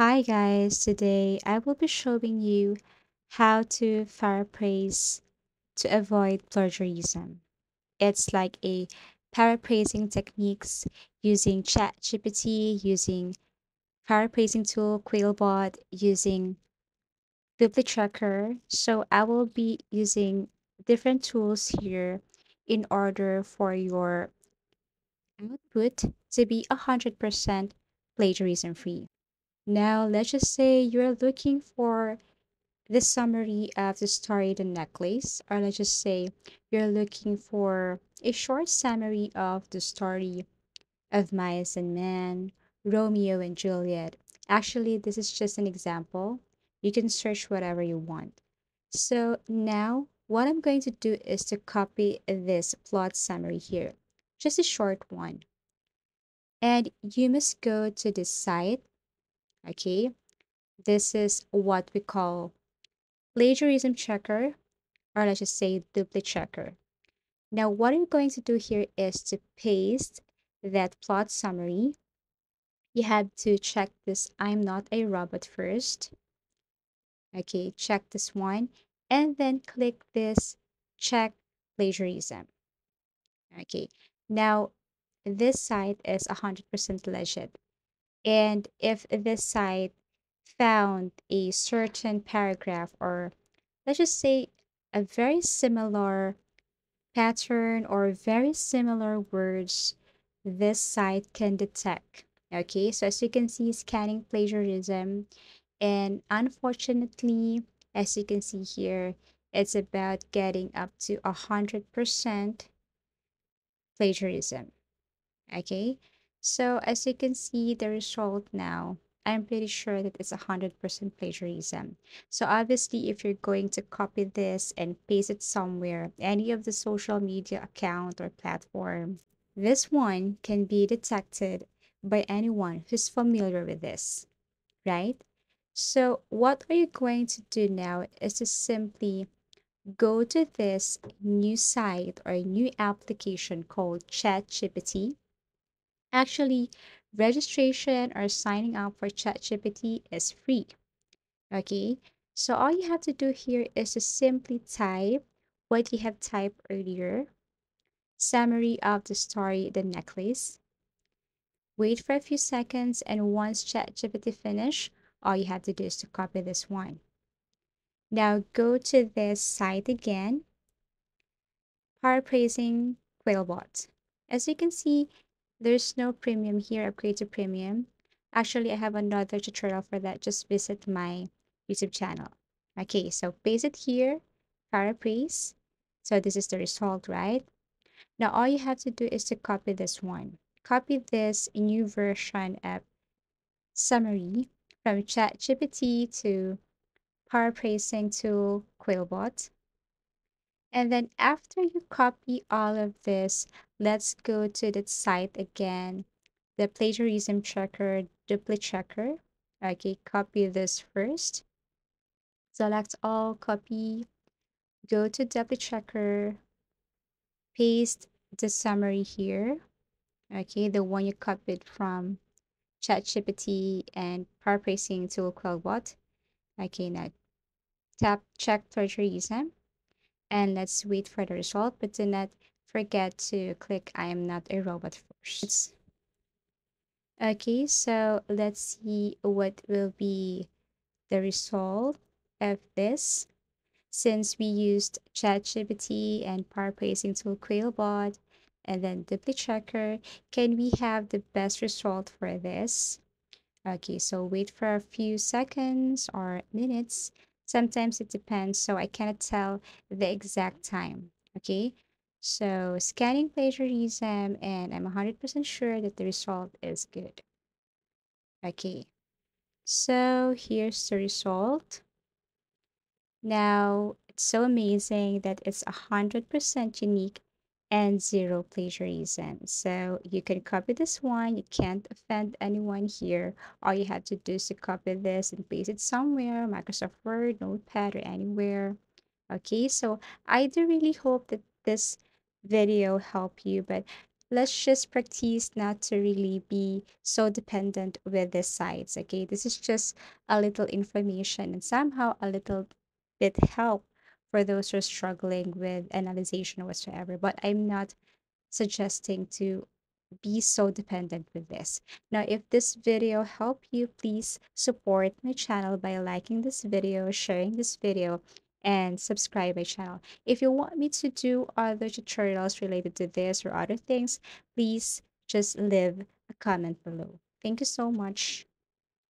Hi guys, today I will be showing you how to paraphrase to avoid plagiarism. It's like a paraphrasing techniques using ChatGPT, using paraphrasing tool Quillbot, using Duplichecker. So I will be using different tools here in order for your output to be 100% plagiarism free. Now, let's just say you're looking for the summary of the story, The Necklace, or let's just say you're looking for a short summary of the story of Mice and Men, Romeo and Juliet. Actually, this is just an example. You can search whatever you want. So now what I'm going to do is to copy this plot summary here, just a short one. And you must go to this site. Okay, this is what we call plagiarism checker, or let's just say Duplichecker. Now what I'm going to do here is to paste that plot summary. You have to check this I'm not a robot first. Okay, check this one and then click this check plagiarism. Okay, now this site is 100% legit. And if this site found a certain paragraph, or let's just say a very similar pattern or very similar words, this site can detect. Okay, so as you can see, scanning plagiarism. And unfortunately, as you can see here, it's about getting up to 100% plagiarism. Okay. So as you can see the result now, I'm pretty sure that it's 100% plagiarism. So obviously, if you're going to copy this and paste it somewhere, any of the social media account or platform, this one can be detected by anyone who's familiar with this, right? So what are you going to do now is to simply go to this new site or new application called ChatGPT. Actually, registration or signing up for ChatGPT is free. Okay, so all you have to do here is to simply type what you have typed earlier. Summary of the story, The Necklace. Wait for a few seconds, and once ChatGPT finishes, all you have to do is to copy this one. Now go to this site again. Paraphrasing Quillbot. As you can see, there's no premium here, upgrade to premium. Actually, I have another tutorial for that. Just visit my YouTube channel. Okay, so paste it here, paraphrase. So this is the result, right? Now, all you have to do is to copy this one. Copy this new version of summary from ChatGPT to paraphrasing to Quillbot. And then after you copy all of this, let's go to the site again, the plagiarism checker, Duplichecker. Okay, copy this first. Select all, copy, go to Duplichecker, paste the summary here. Okay, the one you copied from ChatGPT and paraphrasing to Quillbot. Okay, now tap check plagiarism. And let's wait for the result, but do not forget to click I am not a robot first. Okay, so let's see what will be the result of this. Since we used ChatGPT and paraphrasing tool Quillbot and then Duplichecker, can we have the best result for this? Okay, so wait for a few seconds or minutes. Sometimes it depends, so I cannot tell the exact time. Okay, so scanning plagiarism, and I'm 100% sure that the result is good. Okay, so here's the result. Now, it's so amazing that it's 100% unique and zero plagiarism. So you can copy this one. You can't offend anyone here. All you have to do is to copy this and paste it somewhere, Microsoft Word, Notepad, or anywhere. Okay, so I do really hope that this video helped you, but let's just practice not to really be so dependent with the sites. Okay, this is just a little information and somehow a little bit help for those who are struggling with analysis or whatsoever, but I'm not suggesting to be so dependent with this. Now, if this video helped you, please support my channel by liking this video, sharing this video, and subscribe my channel. If you want me to do other tutorials related to this or other things, please just leave a comment below. Thank you so much.